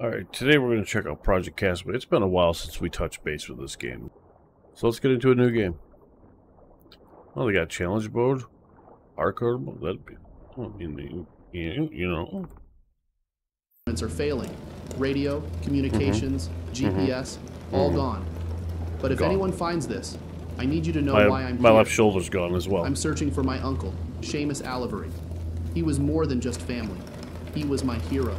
Alright, today we're going to check out Project Castaway. It's been a while since we touched base with this game. So let's get into a new game. Oh, they got challenge mode. Arcade mode. That'd be... you know. ...are failing. Radio, communications, GPS, all gone. But if anyone finds this, I need you to know why I'm here. My left shoulder's gone as well. I'm searching for my uncle, Seamus O'Leary. He was more than just family. He was my hero.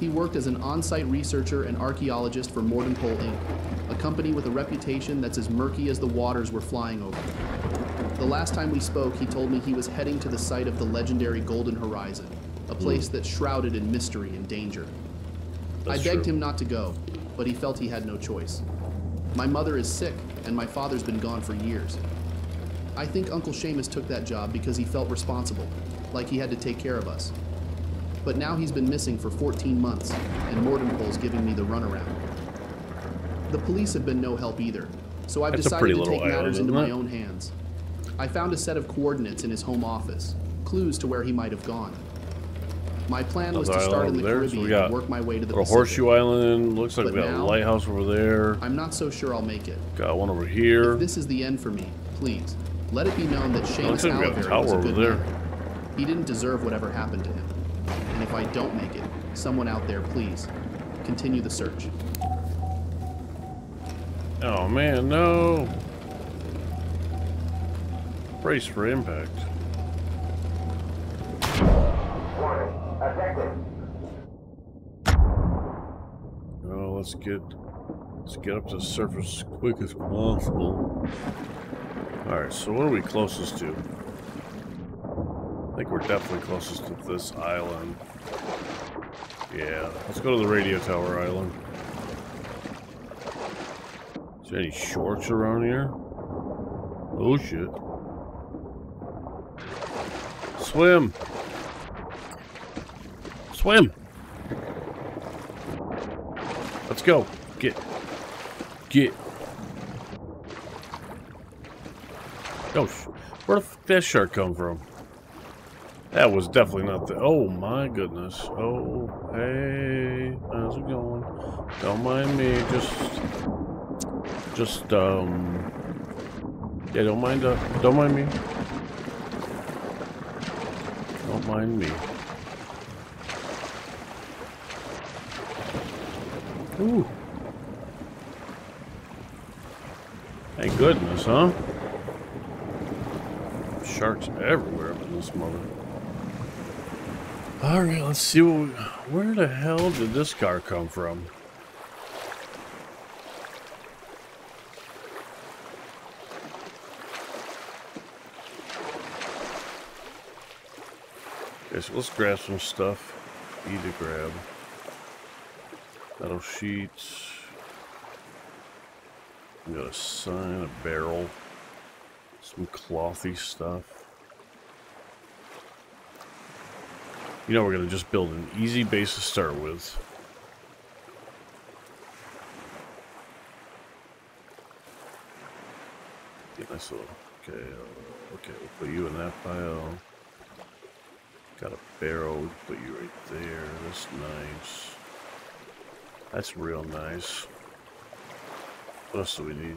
He worked as an on-site researcher and archaeologist for Mordenpole Inc., a company with a reputation that's as murky as the waters we're flying over. The last time we spoke, he told me he was heading to the site of the legendary Golden Horizon, a place that's shrouded in mystery and danger. That's I begged true. Him not to go, but he felt he had no choice. My mother is sick, and my father's been gone for years. I think Uncle Seamus took that job because he felt responsible, like he had to take care of us. But now he's been missing for 14 months, and Mordenpole's giving me the runaround. The police have been no help either, so I've decided to take matters into my own hands. I found a set of coordinates in his home office, clues to where he might have gone. My plan was to start in the Caribbean and work my way to the Pacific. Horseshoe Island, looks like we got a lighthouse over there. I'm not so sure I'll make it. Got one over here. If this is the end for me, please, let it be known that Seamus O'Leary was a good man. He didn't deserve whatever happened to him. And if I don't make it, someone out there, please, continue the search. Oh man, no! Brace for impact. Warning, affected. Oh, let's get up to the surface as quick as possible. All right, so what are we closest to? I think we're definitely closest to this island. Yeah, let's go to the radio tower island. Is there any sharks around here? Oh shit. Swim! Swim! Let's go! Get! Oh, where the fuck did that shark come from? That was definitely not the... Oh, my goodness. Oh, hey. How's it going? Don't mind me. Yeah, don't mind me. Don't mind me. Ooh. Thank goodness, huh? Sharks everywhere up in this mother... All right, let's see what where the hell did this car come from? Okay, so let's grab some stuff. Easy to grab. Metal sheets. We got a sign, a barrel, some clothy stuff. You know, we're going to just build an easy base to start with. Get nice little... Okay, okay, we'll put you in that pile. Got a barrel, we'll put you right there. That's nice. That's real nice. What else do we need?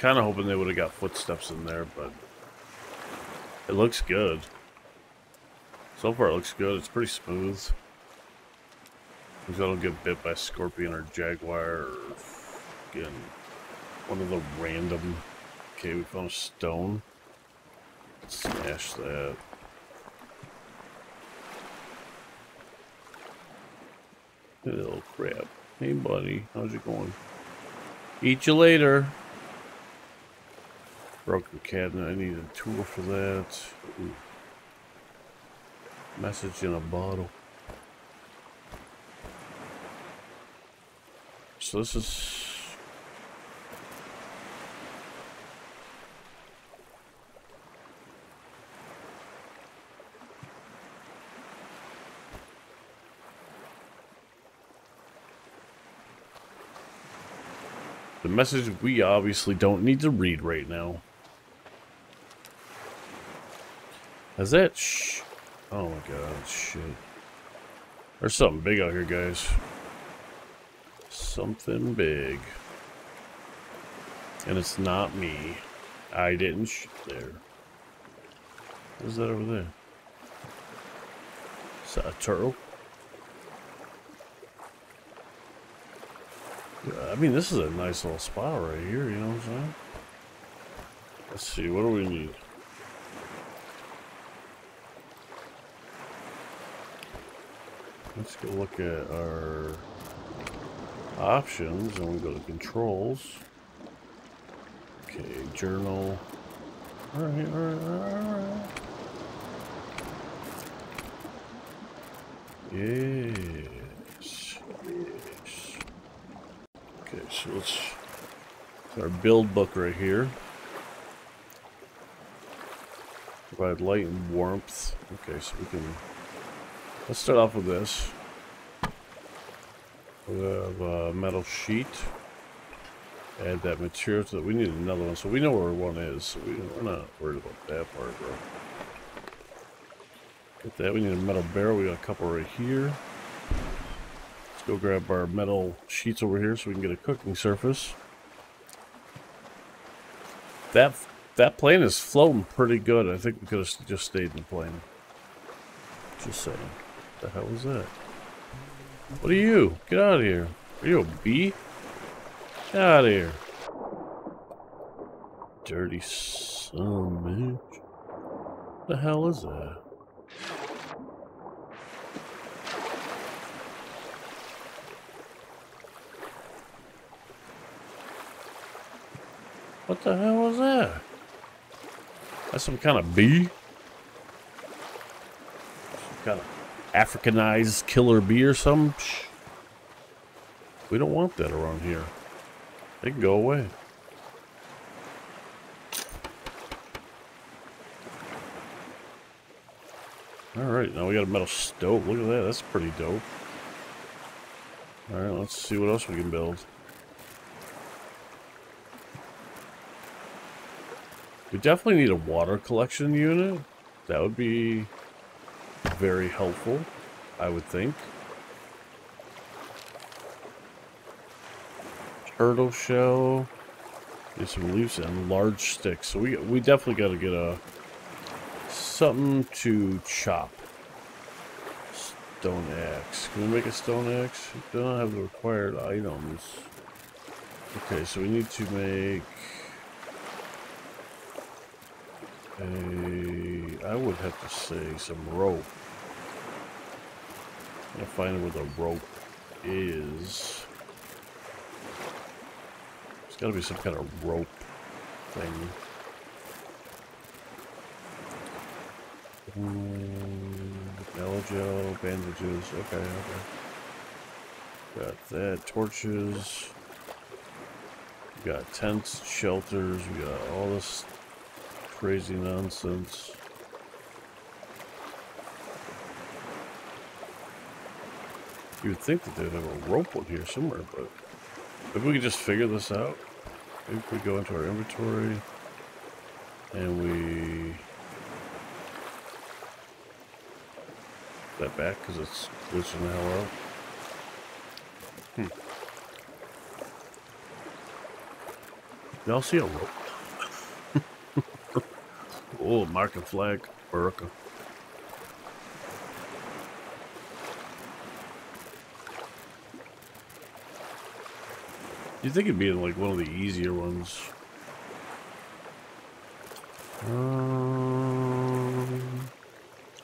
Kind of hoping they would have got footsteps in there, but it looks good. So far, it looks good. It's pretty smooth. I don't get bit by a scorpion or jaguar or again one of the random. Okay, we found a stone. Let's smash that. Good little crab. Hey, buddy, how's it going? Eat you later. Broken cabinet, I need a tool for that. Ooh. Message in a bottle. So this is... The message we obviously don't need to read right now. Has that oh my god, shit. There's something big out here, guys. Something big. And it's not me. I didn't shoot there. What is that over there? Is that a turtle? I mean, this is a nice little spot right here, you know what I'm saying? Let's see, what do we need? Let's go look at our options, and we go to controls. Okay, journal. Alright, alright, alright, alright. Yes, yes. Okay, so let's... Our build book right here. Provide light and warmth. Okay, so we can... Let's start off with this. We have a metal sheet. Add that material to that. We need another one, so we know where one is. So we're not worried about that part, bro. Get that. We need a metal barrel. We got a couple right here. Let's go grab our metal sheets over here so we can get a cooking surface. That plane is floating pretty good. I think we could have just stayed in the plane. Just saying. What the hell was that? What are you? Get out of here. Are you a bee? Get out of here. Dirty son, man. What the hell is that? What the hell was that? That's some kind of bee? Some kind of Africanized killer bee or something? We don't want that around here. They can go away. Alright, now we got a metal stove. Look at that, that's pretty dope. Alright, let's see what else we can build. We definitely need a water collection unit. That would be very helpful, I would think. Turtle shell, get some leaves and large sticks. So we definitely got to get something to chop. Stone axe. Can we make a stone axe? We don't have the required items. Okay, so we need to make I would have to say some rope. I'm gonna find where the rope is. Gotta be some kind of rope thing. Algel, bandages, okay, okay. Got that, torches. We got tents, shelters, we got all this crazy nonsense. You would think that they'd have a rope one here somewhere, but if we could just figure this out. If we go into our inventory and we put that back because it's glitching the hell out. Y'all see a rope? Oh, marking flag, America. You'd think it'd be in like one of the easier ones.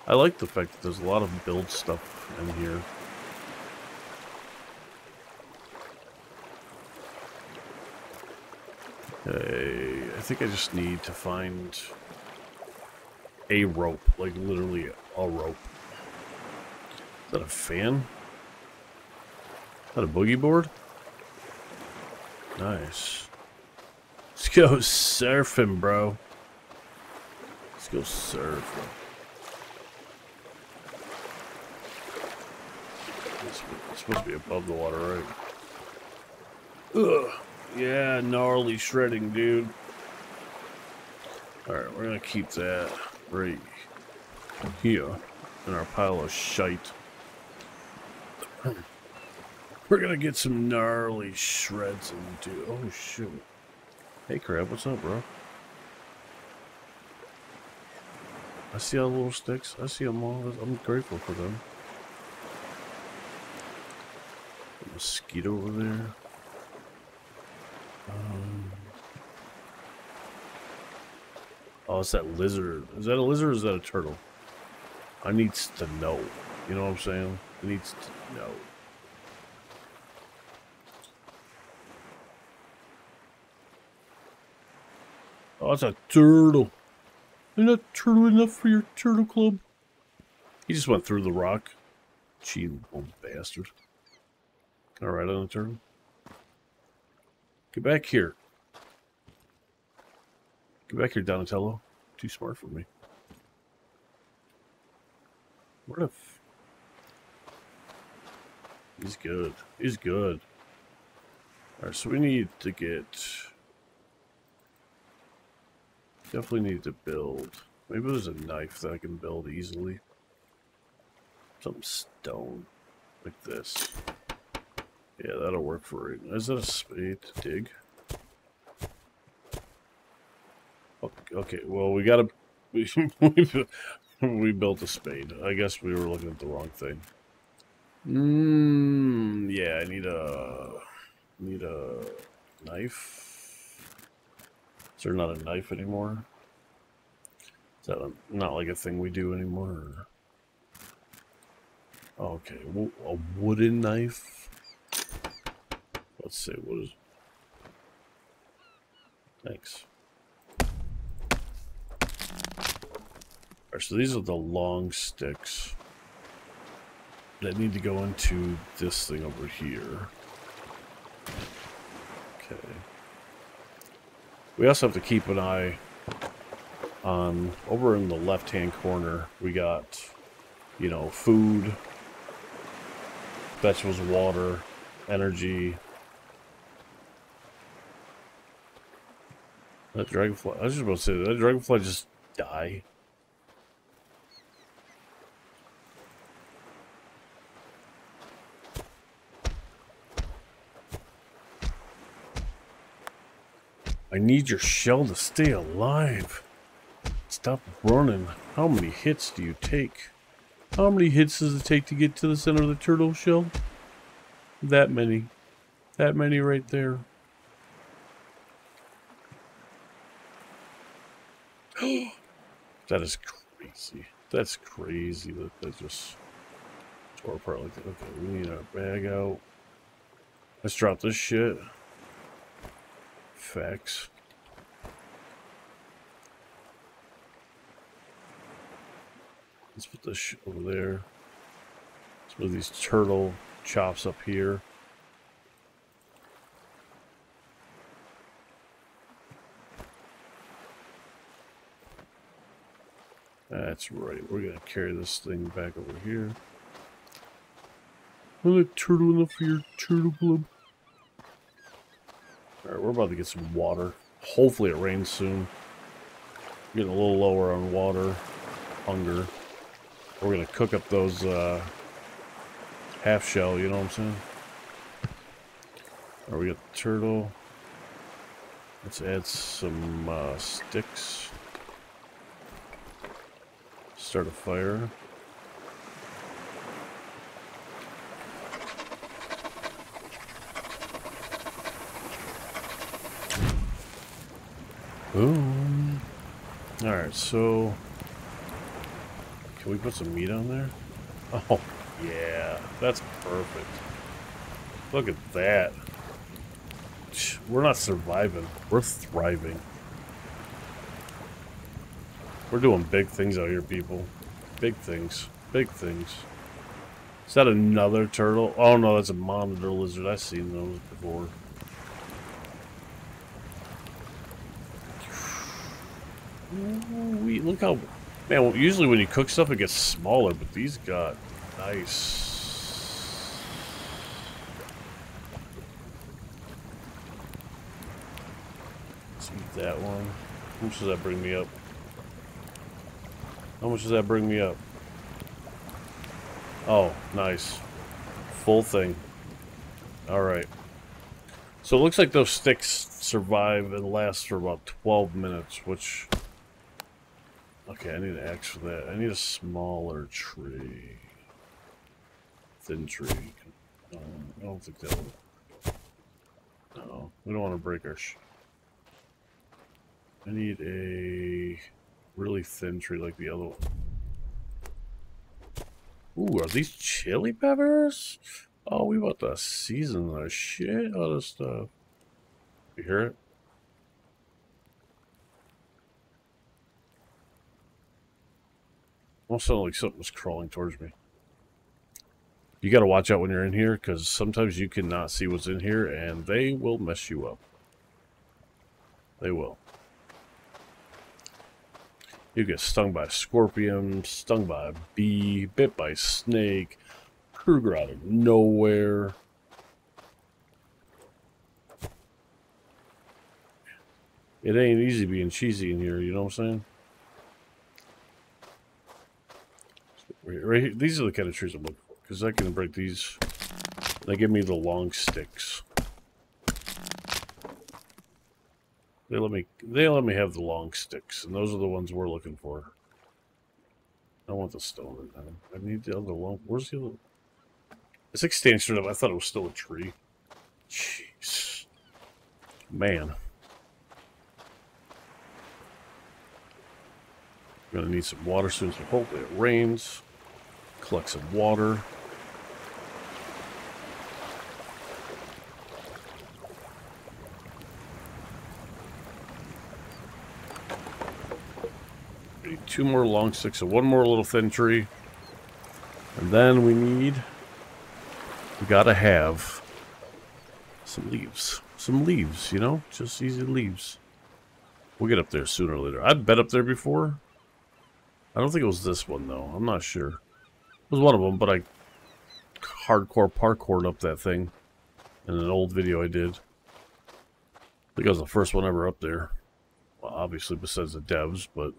I like the fact that there's a lot of build stuff in here. Okay, I think I just need to find a rope, like literally a rope. Is that a fan? Is that a boogie board? Nice. Let's go surfing, bro. Let's go surfing. It's supposed to be above the water, right? Ugh. Yeah, gnarly shredding, dude. Alright, we're gonna keep that right here in our pile of shite. We're gonna get some gnarly shreds and do. Oh, shoot. Hey, Crab, what's up, bro? I see all the little sticks. I see them all. I'm grateful for them. Mosquito over there. Oh, it's that lizard. Is that a lizard or is that a turtle? I needs to know. You know what I'm saying? It needs to know. Oh, it's a turtle. Isn't that turtle enough for your turtle club? He just went through the rock. Cheating old bastard. Alright, on the turtle. Get back here. Get back here, Donatello. Too smart for me. What if... He's good. He's good. Alright, so we need to get... Definitely need to build. Maybe there's a knife that I can build easily. Some stone. Like this. Yeah, that'll work for it. Is that a spade to dig? Okay, well, we gotta... We built a spade. I guess we were looking at the wrong thing. Yeah, I need a knife. Is there not a knife anymore? Is that not like a thing we do anymore? Okay, a wooden knife. Let's see, what is... Thanks. Alright, so these are the long sticks that need to go into this thing over here. Okay. We also have to keep an eye on, over in the left-hand corner, we got, you know, food, vegetables, water, energy. That dragonfly, I was just about to say, did that dragonfly just die? I need your shell to stay alive. Stop running. How many hits do you take? How many hits does it take to get to the center of the turtle shell? That many. That many right there. That is crazy. That's crazy that that just tore apart like that. Okay, we need our bag out. Let's drop this shit. Facts. Let's put this shit over there. Let's put these turtle chops up here. That's right. We're gonna carry this thing back over here. Another turtle enough for your turtle club. Alright, we're about to get some water. Hopefully it rains soon. We're getting a little lower on water. Hunger. We're going to cook up those half shell, you know what I'm saying? Alright, we got the turtle. Let's add some sticks. Start a fire. Boom. Alright, so... Can we put some meat on there? Oh, yeah. That's perfect. Look at that. We're not surviving. We're thriving. We're doing big things out here, people. Big things. Big things. Is that another turtle? Oh, no, that's a monitor lizard. I've seen those before. Ooh, look how... Man, well, usually when you cook stuff it gets smaller, but these got nice. keep that one. How much does that bring me up? How much does that bring me up? Oh, nice. Full thing. Alright. So it looks like those sticks survive and last for about 12 minutes, which... Okay, I need an axe for that. I need a smaller tree. Thin tree. I don't think that will... No, we don't want to break our shit. I need a really thin tree like the other one. Ooh, are these chili peppers? Oh, we about to season the shit out of stuff. You hear it? Almost sounded like something was crawling towards me. You gotta watch out when you're in here, because sometimes you cannot see what's in here, and they will mess you up. They will. You get stung by a scorpion, stung by a bee, bit by a snake, Kruger out of nowhere. It ain't easy being cheesy in here, you know what I'm saying? Right here, these are the kind of trees I'm looking for, because I can break these. They give me the long sticks. They let me have the long sticks, and those are the ones we're looking for. I want the stone in them. I need the other one. Where's the other? It's extension of. I thought it was still a tree. Jeez, man. We're gonna need some water soon, so hopefully it rains. Collect some water. Two more long sticks and one more little thin tree, and then we gotta have some leaves. You know, just easy leaves. We'll get up there sooner or later. I've been up there before. I don't think it was this one though. I'm not sure. It was one of them, but I hardcore parkoured up that thing in an old video I did. I think I was the first one ever up there. Well, obviously besides the devs, but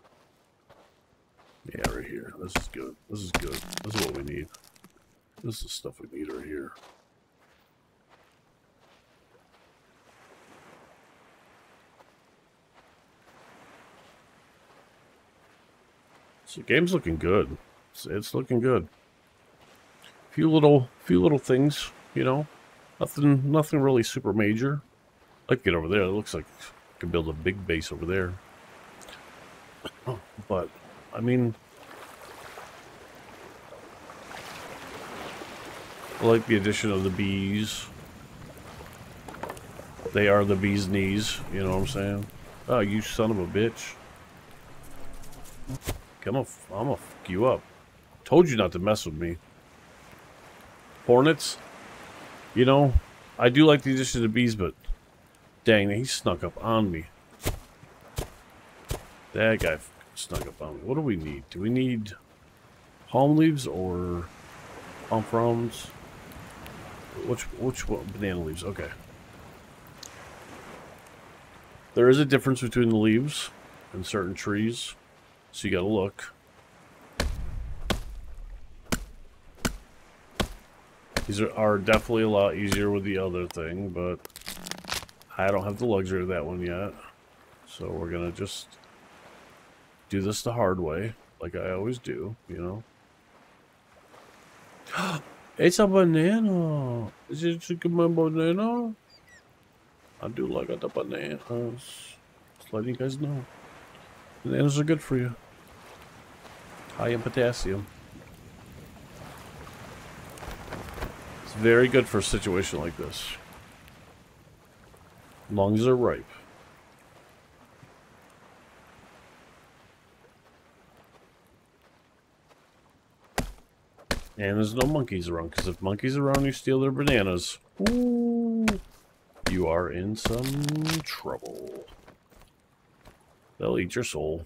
yeah, right here. This is good. This is good. This is what we need. This is the stuff we need right here. So the game's looking good. It's looking good. Few little things, you know. Nothing really super major. I could get over there. It looks like I could build a big base over there. But I mean, I like the addition of the bees. They are the bee's knees, you know what I'm saying? Oh, you son of a bitch. I'm gonna fuck you up. Told you not to mess with me. Hornets, you know, I do like the addition of the bees, but dang, he snuck up on me. That guy snuck up on me. What do we need? Do we need palm leaves or palm fronds? Which one? Banana leaves. Okay. There is a difference between the leaves and certain trees, so you gotta look. These are definitely a lot easier with the other thing, but I don't have the luxury of that one yet, so we're gonna just do this the hard way, like I always do, you know. It's a banana! Is it a banana? I do like the bananas. Just letting you guys know. Bananas are good for you. High in potassium. It's very good for a situation like this. As long as they're ripe. And there's no monkeys around, because if monkeys are around, you steal their bananas. Ooh, you are in some trouble. They'll eat your soul.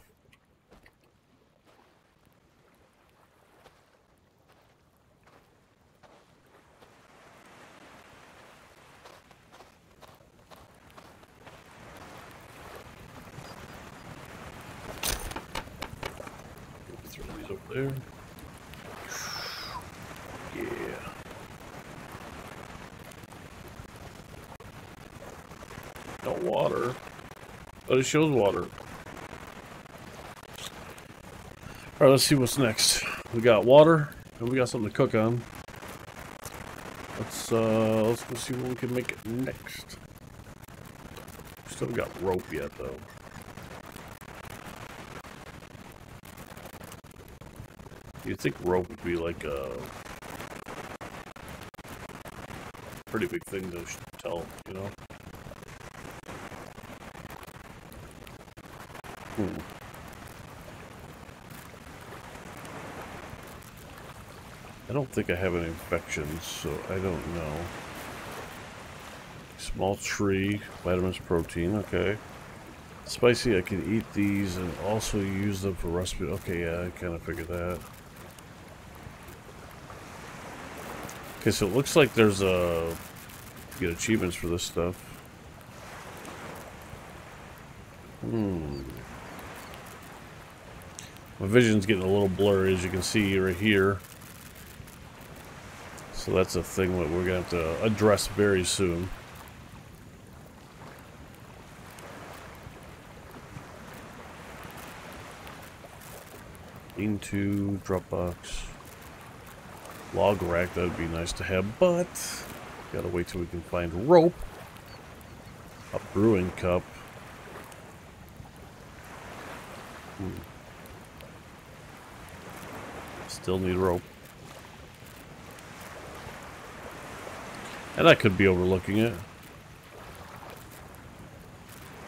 up there. Yeah. No water. But it shows water. Alright, let's see what's next. We got water, and we got something to cook on. Let's go see what we can make it next. Still got rope yet, though. You'd think rope would be like a pretty big thing to tell, you know? Ooh. I don't think I have any infections, so I don't know. Small tree, vitamins, protein, okay. Spicy, I can eat these and also use them for recipe. Okay, yeah, I kind of figured that. Okay, so it looks like there's a... You get achievements for this stuff. Hmm. My vision's getting a little blurry, as you can see right here. So that's a thing that we're going to have to address very soon. Into Dropbox. Log rack, that would be nice to have, but... Gotta wait till we can find rope. A brewing cup. Hmm. Still need rope. And I could be overlooking it.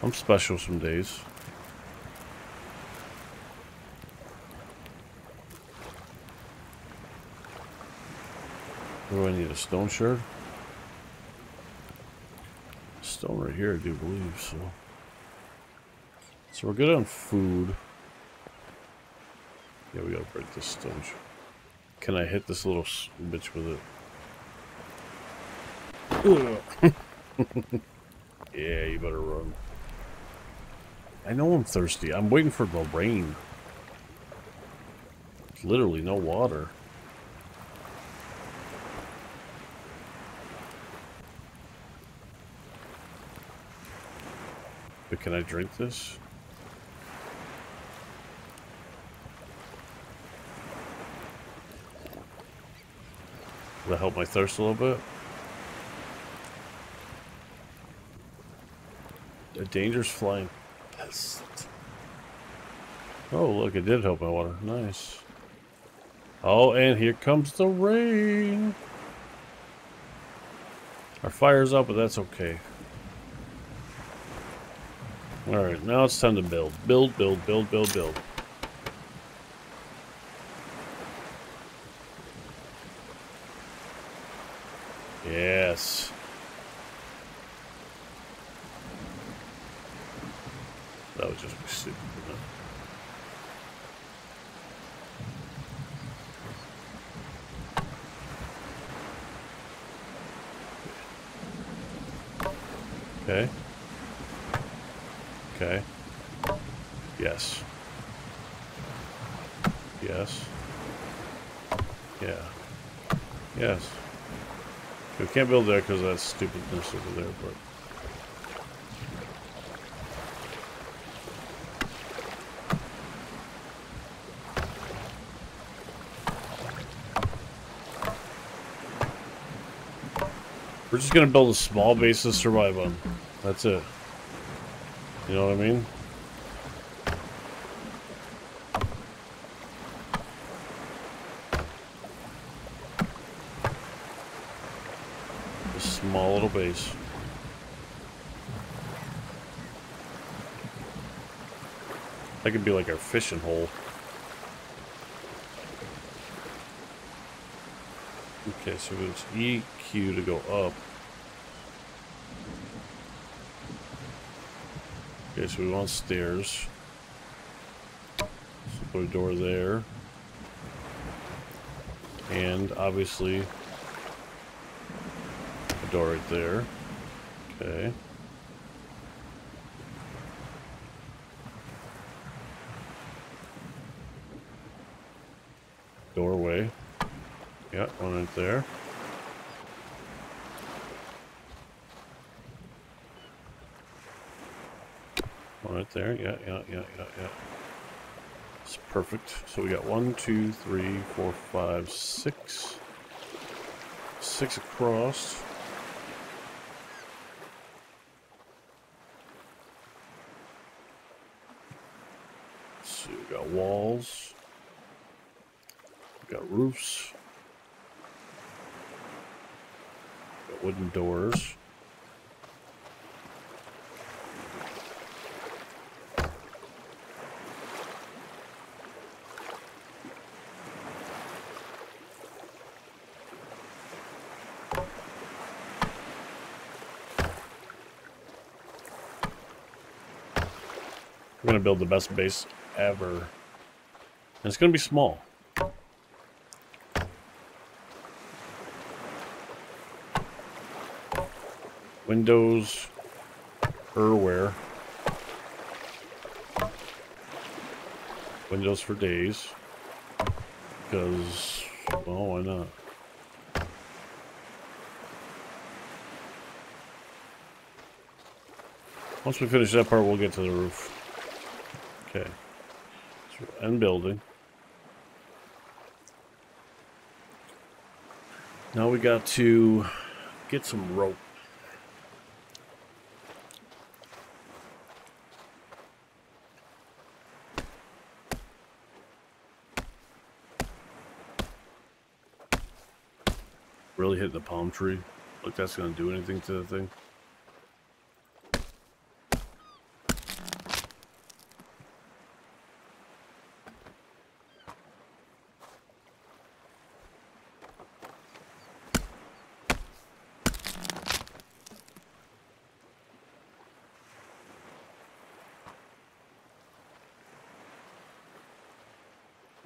I'm special some days. What do I need? A stone shard? Stone right here, I do believe, so. So we're good on food. Yeah, we gotta break this stone shard. Can I hit this little bitch with it? Yeah, you better run. I know I'm thirsty. I'm waiting for the rain. There's literally no water. But can I drink this? Will that help my thirst a little bit? A dangerous flying pest. Oh, look, it did help my water. Nice. Oh, and here comes the rain. Our fire's up, but that's okay. Alright, now it's time to build. Build, build, build, build, build. Yes. That would just be stupid, wouldn't it? Okay. Okay. Yes. Yes. Yeah. Yes. We can't build there because that's stupidness over there, but... We're just gonna build a small base to survive on. That's it. You know what I mean? A small little base. That could be like our fishing hole. Okay, so it's EQ to go up. Okay, so we want stairs. So put a door there. And obviously, a door right there. Okay. doorway. Yeah, one right there. One right there, yeah. It's perfect. So we got 1, 2, 3, 4, 5, 6. 6 across. Let's see, we got walls. We got roofs. We got wooden doors. We're going to build the best base ever. And it's going to be small. Windows, erware. Windows for days. Because, well, why not? Once we finish that part, we'll get to the roof. Okay, so end building. Now we got to get some rope. Really hit the palm tree. Look, that's gonna do anything to the thing.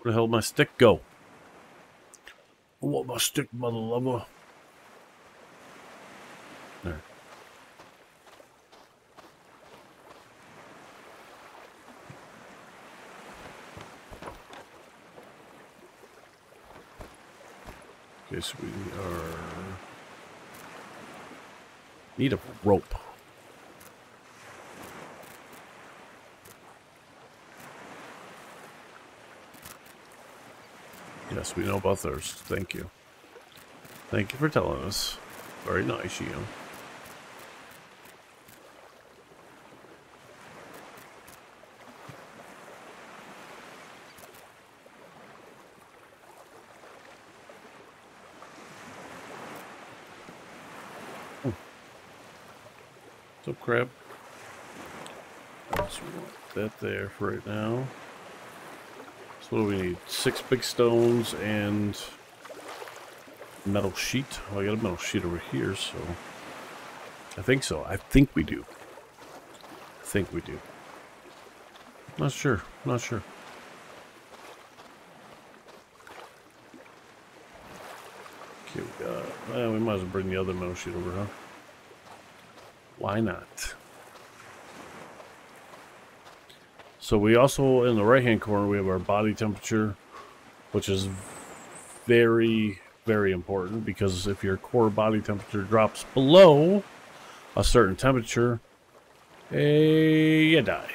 Where the hell did my stick go? I want my stick, mother lover. There. Okay, so we are... need a rope. Yes, we know about thirst. Thank you. Thank you for telling us. Very nice, you. Hmm. So crap. Let's put that there for right now. So what do we need? 6 big stones and metal sheet. Oh, I got a metal sheet over here, so... I think so. I think we do. I think we do. Not sure. Not sure. Okay, we got... well, we might as well bring the other metal sheet over, huh? Why not? So we also, in the right-hand corner, we have our body temperature, which is very, very important, because if your core body temperature drops below a certain temperature, you die.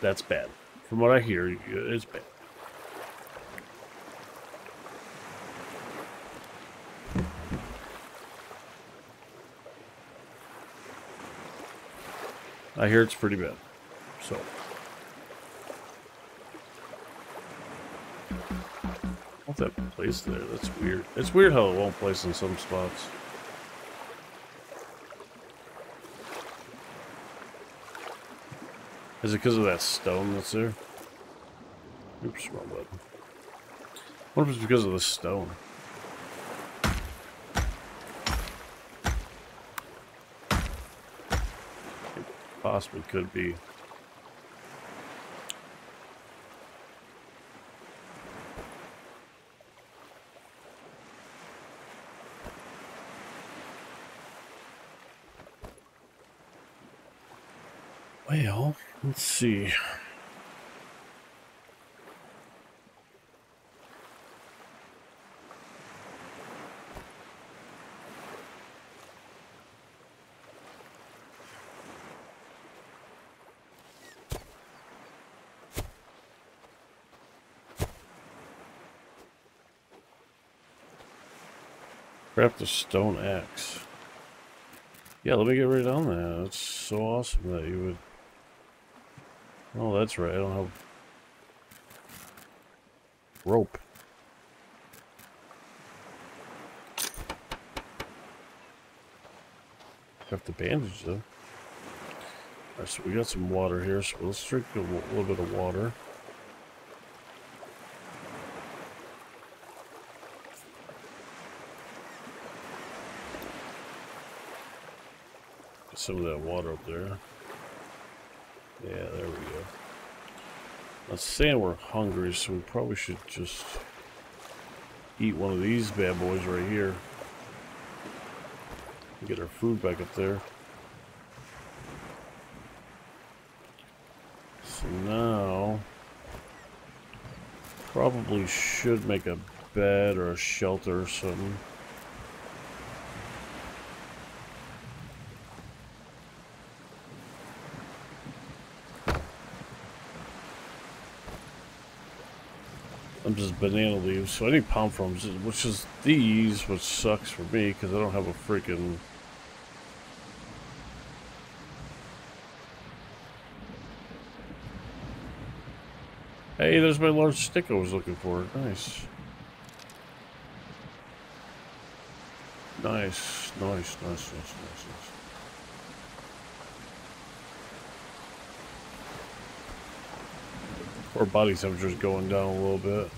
That's bad. From what I hear, it's bad. I hear it's pretty bad, so. What's that place there? That's weird. It's weird how it won't place in some spots. Is it because of that stone that's there? Oops, wrong button. What if it's because of the stone? Possibly could be. Well, let's see. Scrap the stone axe. Yeah, let me get right on that. That's so awesome that you would... Oh, that's right. I don't have... rope. Have to bandage though. Alright, so we got some water here, so let's drink a little bit of water. Get some of that water up there. Yeah, there we go. I'm saying we're hungry, so we probably should just eat one of these bad boys right here. Get our food back up there. So now, probably should make a bed or a shelter or something. I'm just banana leaves, so I need palm fronds, which is these, which sucks for me because I don't have a freaking... Hey, there's my large stick I was looking for. Nice. Nice, nice, nice, nice, nice, nice. Our body temperature's going down a little bit.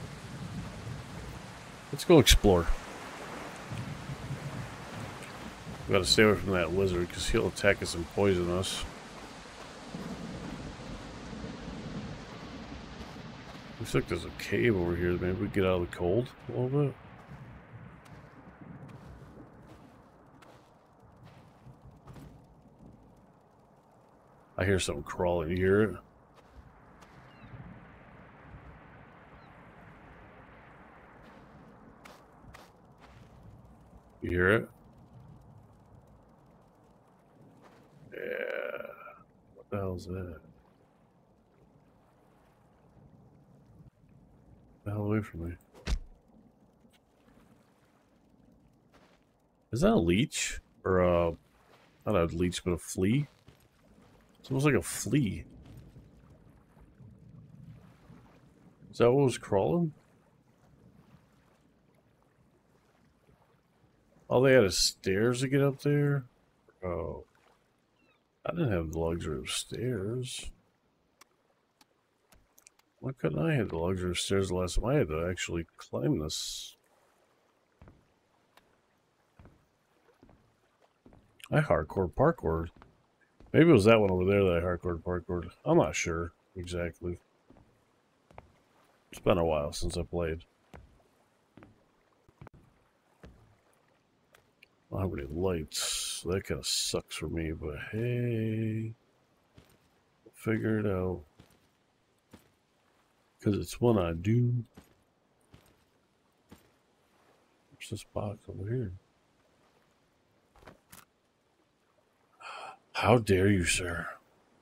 Let's go explore. We gotta stay away from that lizard because he'll attack us and poison us. Looks like there's a cave over here. Maybe we get out of the cold a little bit. I hear something crawling. You hear it? You hear it? Yeah. What the hell's that? The hell away from me. Is that a leech? Or a... not a leech, but a flea? It's almost like a flea. Is that what was crawling? Oh, they had a stairs to get up there? Oh. I didn't have the luxury of stairs. Why couldn't I have the luxury of stairs the last time? I had to actually climb this. I hardcore parkoured. Maybe it was that one over there that I hardcore parkoured. I'm not sure exactly. It's been a while since I played. I don't have any lights. That kind of sucks for me, but hey. Figure it out. Because it's what I do. Where's this box over here? How dare you, sir?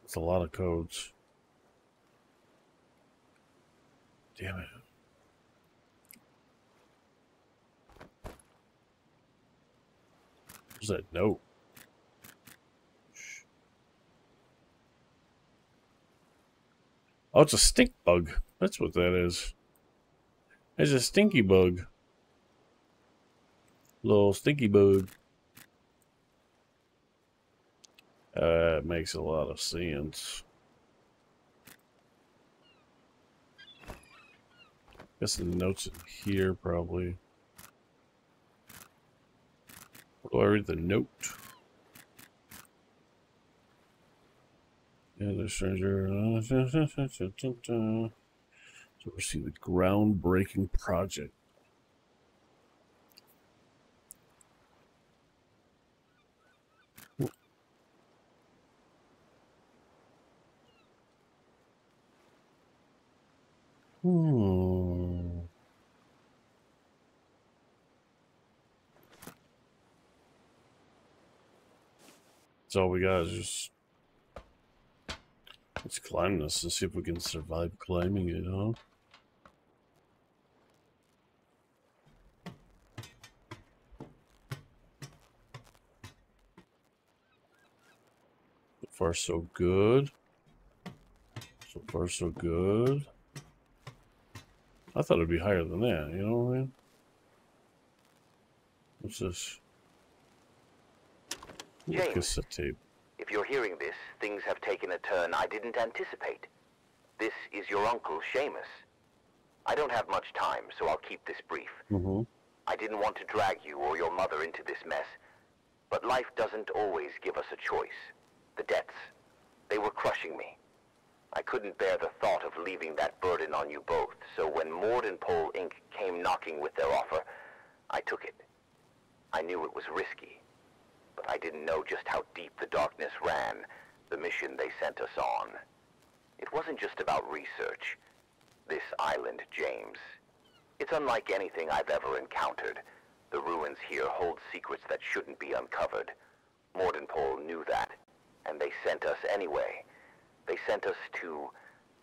That's a lot of codes. Damn it. Where's that note? Oh, it's a stink bug. That's what that is. It's a stinky bug. Little stinky bug. That makes a lot of sense. Guess the note's in here, probably. Where do I read the note? Yeah, the stranger. So we see the groundbreaking project. Ooh. Hmm. That's all we got is just... let's climb this and see if we can survive climbing it, huh? far, so good. So far, so good. I thought it'd be higher than that, you know what I mean? What's this? James, cassette tape. If you're hearing this, things have taken a turn I didn't anticipate. This is your uncle, Seamus. I don't have much time, so I'll keep this brief. Mm-hmm. I didn't want to drag you or your mother into this mess, but life doesn't always give us a choice. The debts, they were crushing me. I couldn't bear the thought of leaving that burden on you both, so when Mordenpole Inc. came knocking with their offer, I took it. I knew it was risky, but I didn't know just how deep the darkness ran, the mission they sent us on. It wasn't just about research. This island, James. It's unlike anything I've ever encountered. The ruins here hold secrets that shouldn't be uncovered. Mordenpole knew that, and they sent us anyway. They sent us to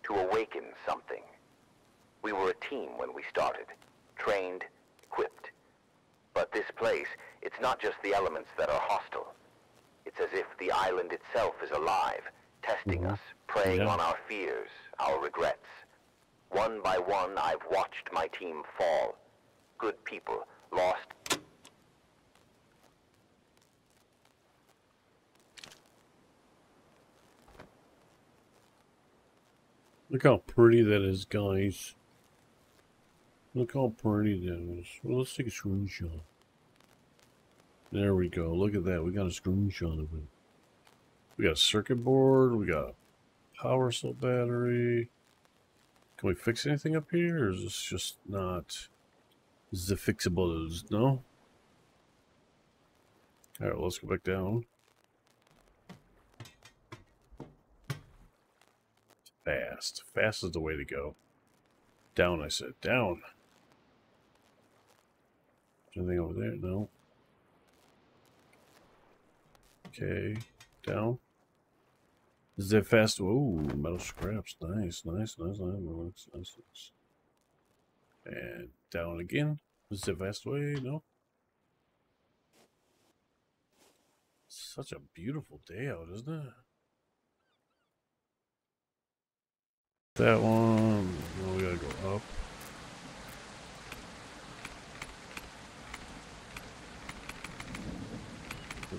awaken something. We were a team when we started, trained, equipped. But this place, it's not just the elements that are hostile. It's as if the island itself is alive, testing us, preying on our fears, our regrets. One by one, I've watched my team fall. Good people, lost. Look how pretty that is, guys. Look how pretty that is. Well, let's take a screenshot. There we go. Look at that. We got a screenshot of it. We got a circuit board. We got a power cell battery. Can we fix anything up here, or is this just not the fixables? No? Alright, well, let's go back down. Fast. Fast is the way to go. Down, I said. Down. Anything over there? No. Okay. Down. Is that fast? Ooh, metal scraps. Nice, nice, nice, nice, nice, nice, nice. And down again. Is that fast way? No. Such a beautiful day out, isn't it? That one. Oh, we gotta go up.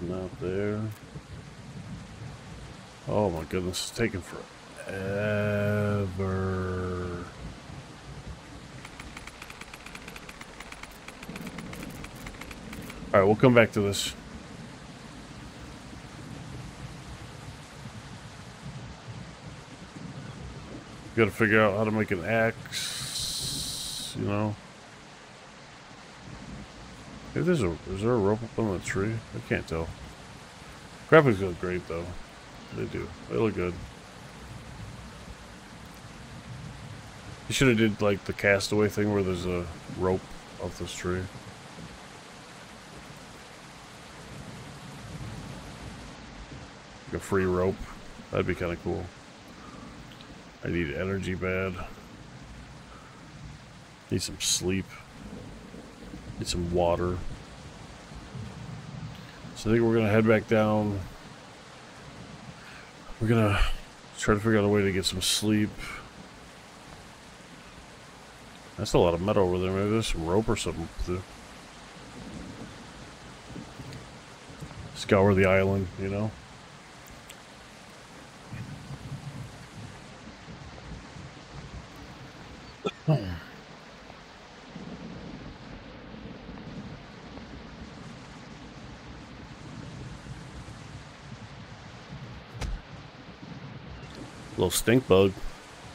Not there. Oh my goodness, it's taking forever. Alright, we'll come back to this. Gotta figure out how to make an axe, you know. Hey, is there a rope up on the tree? I can't tell. Graphics look great though. They do. They look good. You should have did like the Castaway thing where there's a rope off this tree. Like a free rope. That'd be kind of cool. I need energy bad. Need some sleep. Need some water. So I think we're gonna head back down. We're gonna try to figure out a way to get some sleep. That's a lot of metal over there. Maybe there's some rope or something to scour the island, you know? Little stink bug.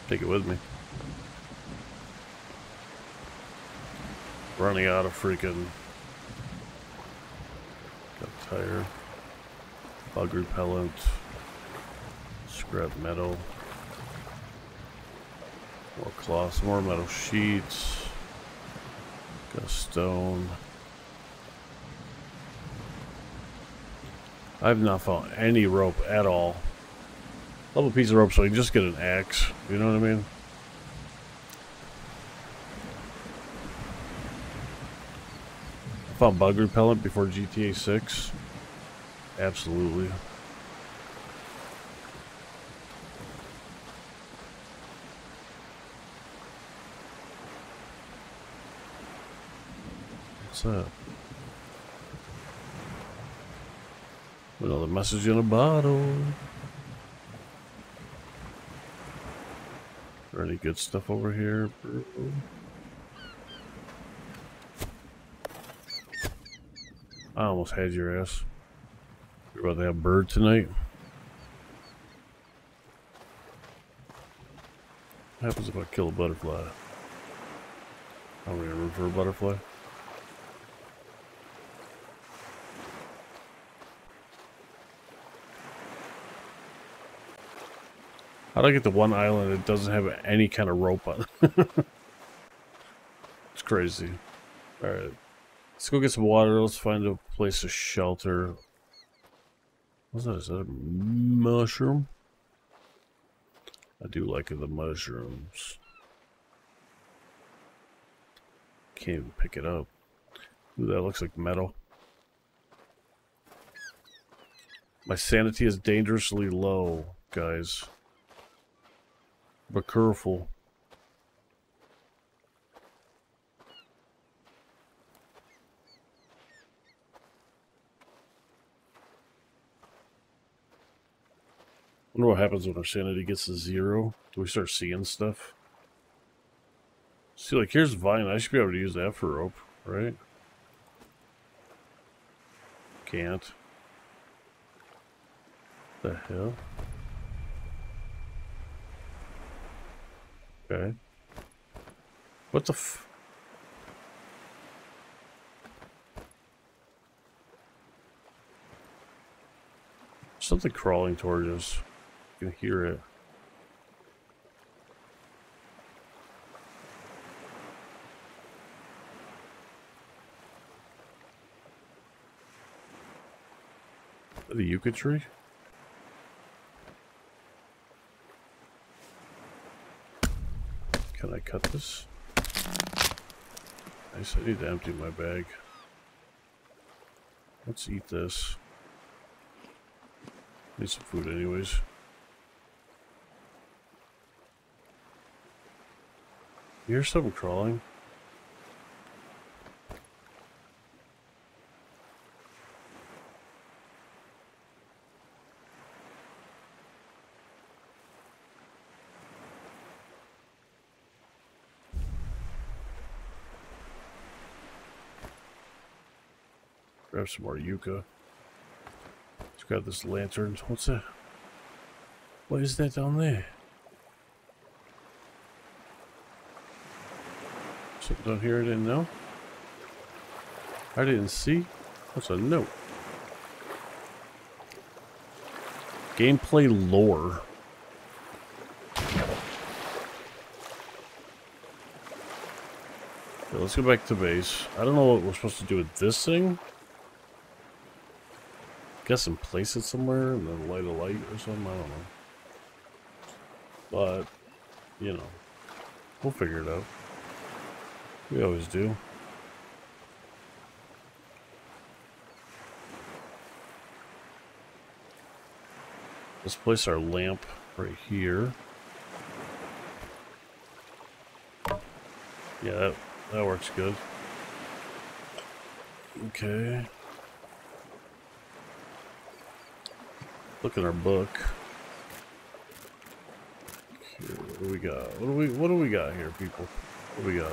Take it with me. Running out of freaking got tire. Bug repellent. Scrap metal. More cloth, more metal sheets. Got stone. I've not found any rope at all. Love a piece of rope so you can just get an axe, you know what I mean? I found bug repellent before GTA 6. Absolutely. What's that? Another message in a bottle. Any good stuff over here, bro? I almost had your ass. You're about to have bird tonight. What happens if I kill a butterfly? I'm gonna root for a butterfly. How do I get to one island that doesn't have any kind of rope on it? It's crazy. Alright. Let's go get some water. Let's find a place to shelter. What's that? Is that a mushroom? I do like the mushrooms. Can't even pick it up. Ooh, that looks like metal. My sanity is dangerously low, guys. Be careful. I wonder what happens when our sanity gets to 0. Do we start seeing stuff? See, like, here's vine. I should be able to use that for rope, right? Can't. The hell? Okay. What the f... Something crawling towards us. You can hear it. Is that a yucca tree? Can I cut this? Nice, I need to empty my bag. Let's eat this. Need some food anyways. You hear something crawling? Grab some more yucca. Let's grab this lantern. What's that? What is that down there? Something down here I didn't know? I didn't see? What's a note? Gameplay lore. Okay, let's go back to base. I don't know what we're supposed to do with this thing. Guess and place it somewhere and then light a light or something, I don't know. But, you know, we'll figure it out. We always do. Let's place our lamp right here. Yeah, that works good. Okay. Look in our book. Okay, what do we got? What do we got here, people? What do we got?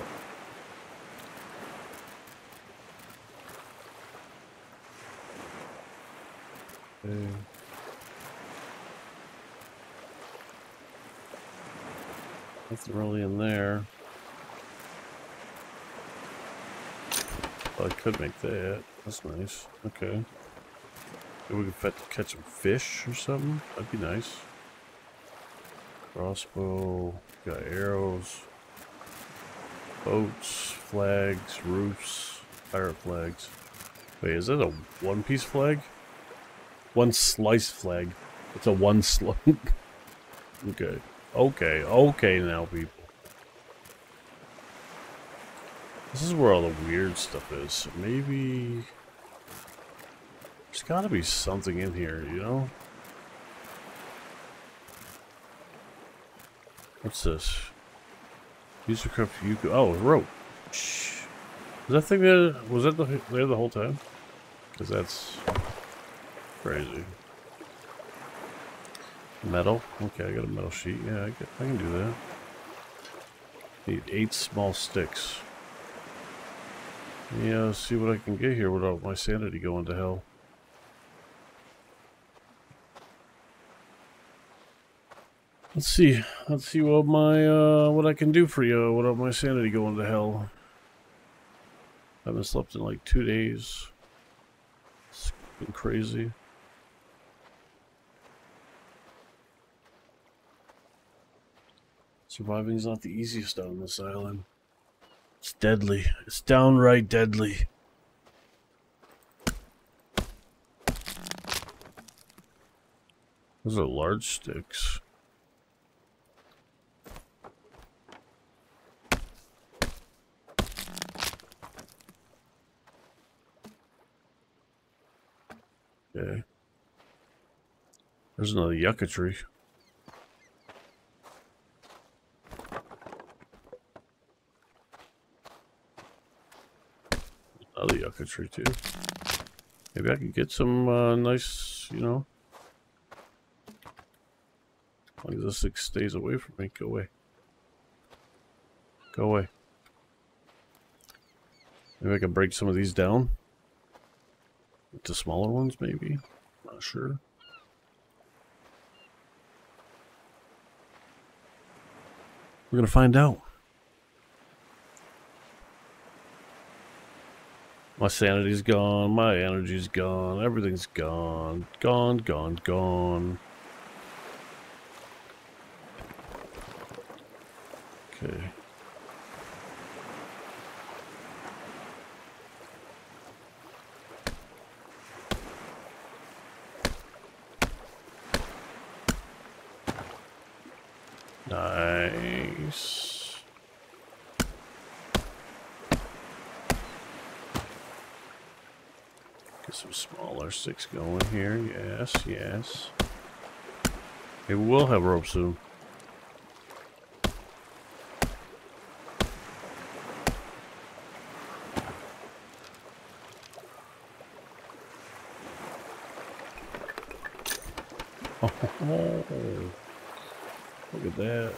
Okay. Nothing really in there. Well, I could make that. That's nice. Okay. Maybe we could catch some fish or something. That'd be nice. Crossbow, got arrows, boats, flags, roofs, pirate flags. Wait, is that a one-piece flag? One slice flag. It's a one slice. Okay. Okay. Okay now, people. This is where all the weird stuff is. So maybe... There's gotta be something in here, you know? What's this? User craft, you could. Oh, rope. Shh. Is that thing there? Was that there the whole time? Because that's crazy. Metal. Okay, I got a metal sheet. Yeah, I can do that. Need 8 small sticks. Yeah, let's see what I can get here without my sanity going to hell. Let's see what I can do for you without my sanity going to hell. I haven't slept in like 2 days. It's been crazy. Surviving's not the easiest on this island. It's deadly. It's downright deadly. Those are large sticks. Okay. There's another yucca tree. Another yucca tree too. Maybe I can get some nice, you know. As long as this thing stays away from me, go away. Go away. Maybe I can break some of these down. To smaller ones, maybe. Not sure. We're gonna find out. My sanity's gone, my energy's gone, everything's gone. Gone, gone, gone. Okay. Nice. Get some smaller sticks going here. Yes, yes. Maybe we'll have rope soon. Oh, look at that.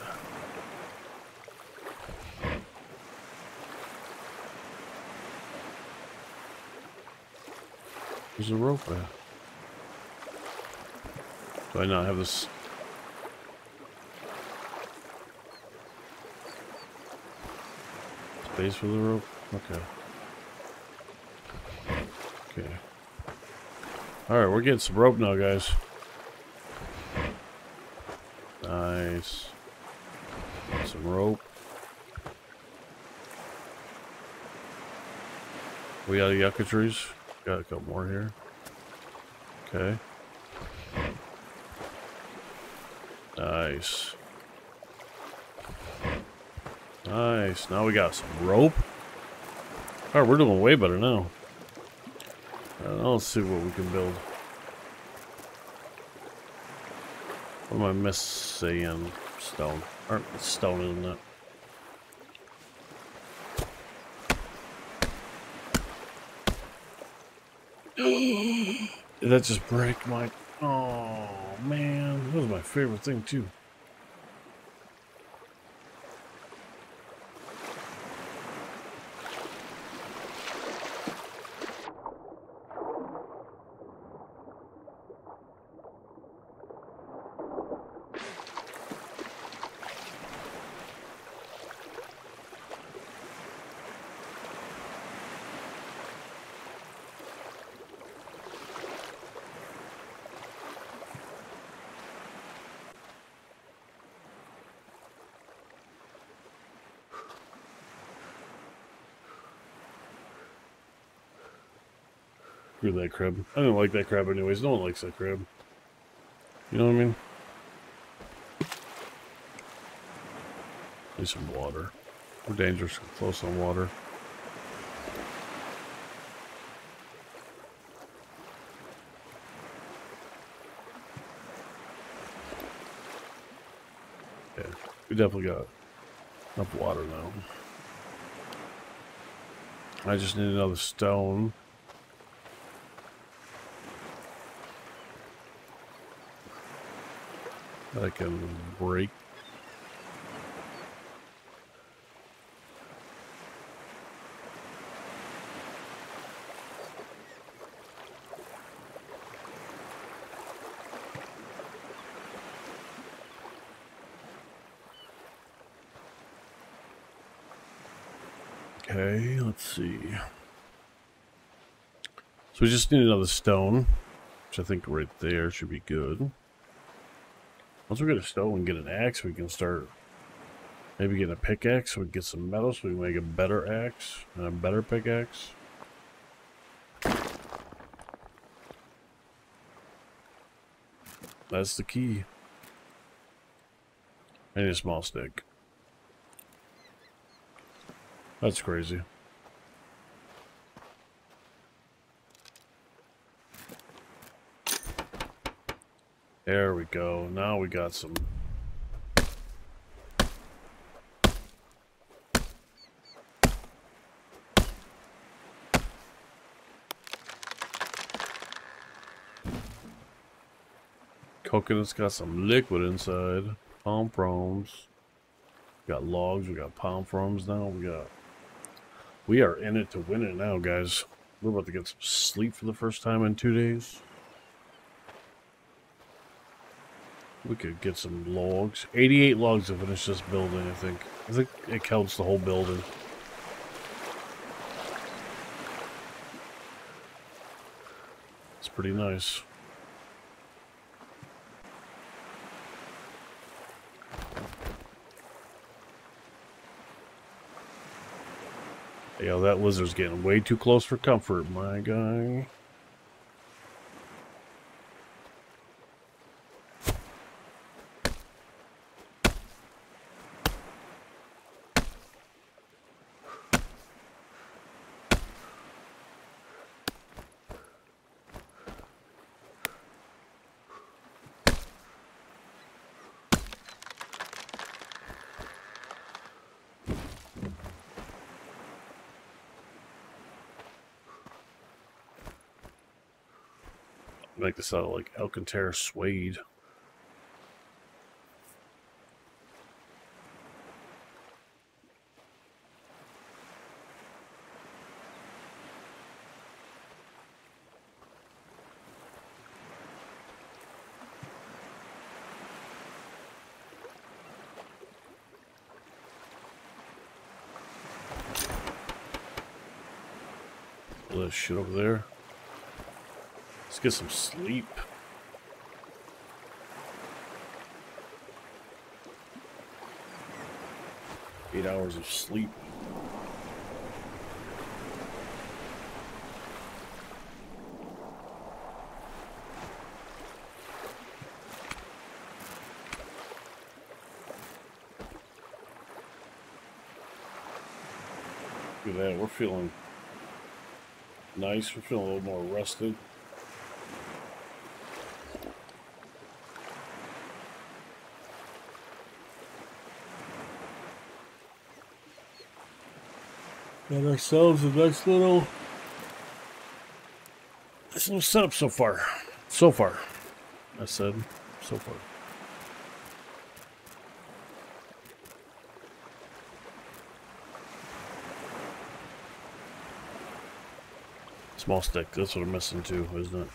There's a rope there. Do I not have this? Space for the rope? Okay. Okay. Alright, we're getting some rope now, guys. Nice. Get some rope. We out of yucca trees? Got a couple more here. Okay. Nice. Nice. Now we got some rope. Alright, we're doing way better now. Let's see what we can build. What am I missing? Stone. Aren't stone, isn't it? That just break my... Oh, man. That was my favorite thing, too. That crab. I didn't like that crab anyways. No one likes that crab. You know what I mean? Need some water. We're dangerous. Close on water. Yeah, we definitely got enough water now. I just need another stone. I can break. Okay, let's see. So we just need another stone, which I think right there should be good. Once we get a stone and get an axe, we can start maybe getting a pickaxe so we can get some metal so we can make a better axe and a better pickaxe. That's the key. I need a small stick. That's crazy. There we go. Now we got some. Coconuts got some liquid inside. Palm fronds. We got logs. We got palm fronds now. We are in it to win it now, guys. We're about to get some sleep for the first time in 2 days. We could get some logs. 88 logs to finish this building, I think. I think it counts the whole building. It's pretty nice. Yo, that lizard's getting way too close for comfort, my guy. Make this out of like Alcantara suede. All that shit over there. Let's get some sleep. Eight hours of sleep. Look at that, we're feeling nice, we're feeling a little more rested. Got ourselves a nice little setup so far. So far. I said so far. Small stick, that's what I'm missing too, isn't it?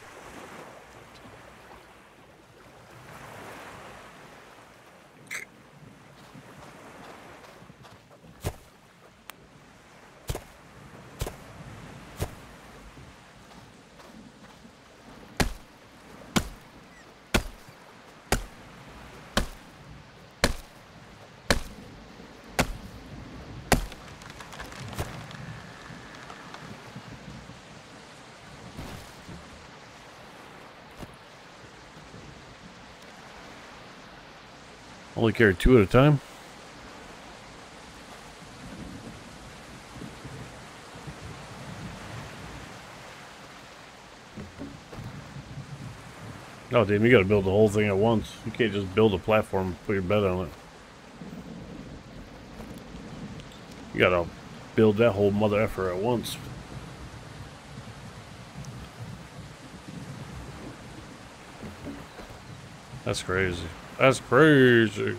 Only carry two at a time. Oh, damn, you gotta build the whole thing at once. You can't just build a platform and put your bed on it. You gotta build their whole mother effer at once. That's crazy. That's crazy.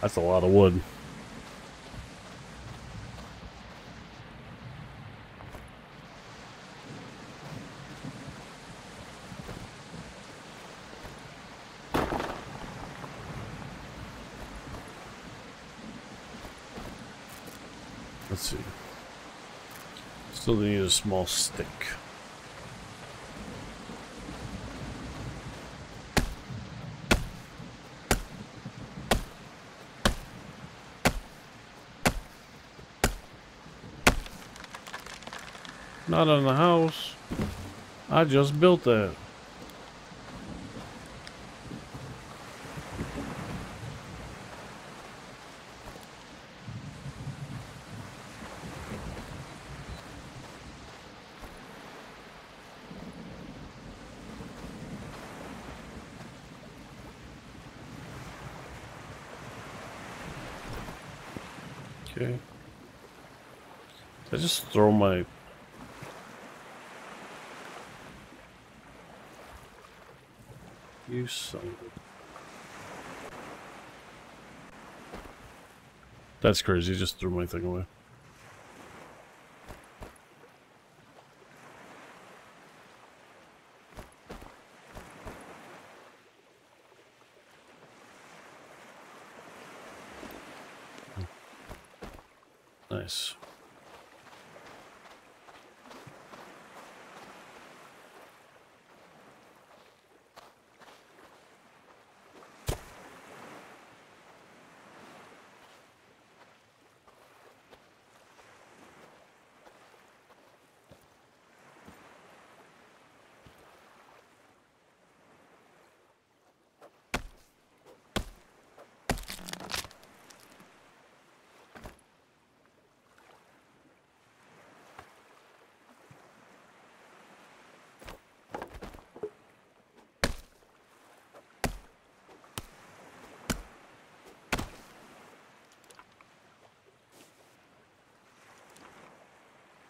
That's a lot of wood. Let's see. Still need a small stick. Not on the house. I just built that. Okay. Did I just throw my... You son of a... That's crazy, just threw my thing away. Nice.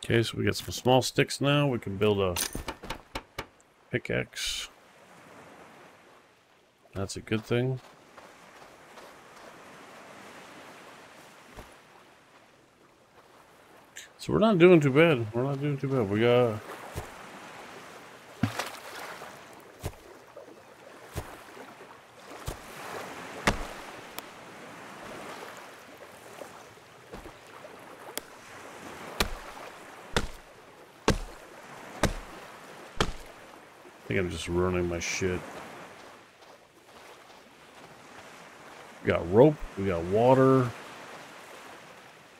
Okay, so we got some small sticks now. We can build a pickaxe. That's a good thing. So we're not doing too bad. We're not doing too bad. We got... I think I'm just ruining my shit. We got rope, we got water,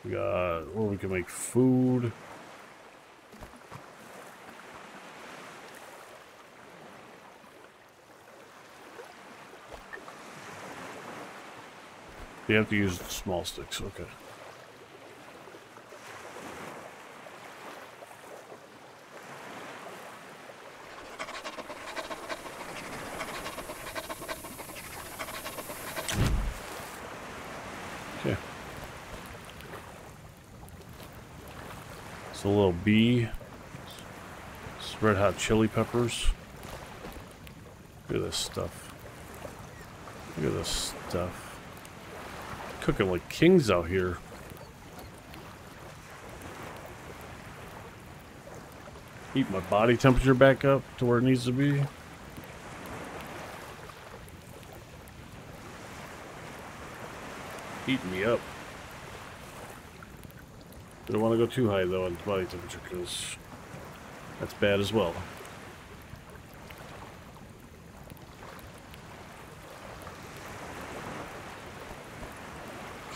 we got where we can make food. You have to use small sticks, okay. A little bee, it's red hot chili peppers. Look at this stuff. Look at this stuff. Cooking like kings out here. Keep my body temperature back up to where it needs to be. Heating me up. I don't want to go too high though on body temperature because that's bad as well.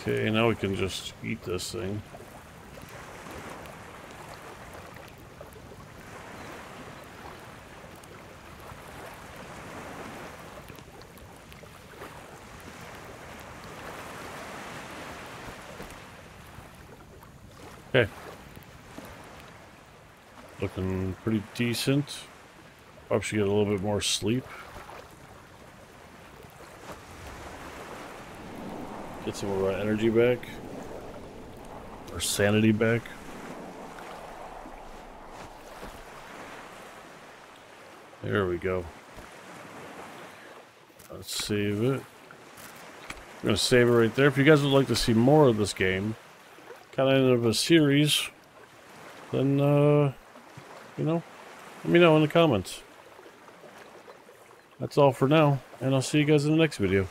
Okay, now we can just eat this thing. Okay. Looking pretty decent. Probably should get a little bit more sleep. Get some of our energy back. Our sanity back. There we go. Let's save it. I'm going to save it right there. If you guys would like to see more of this game, kind of a series, then, you know, let me know in the comments. That's all for now, and I'll see you guys in the next video.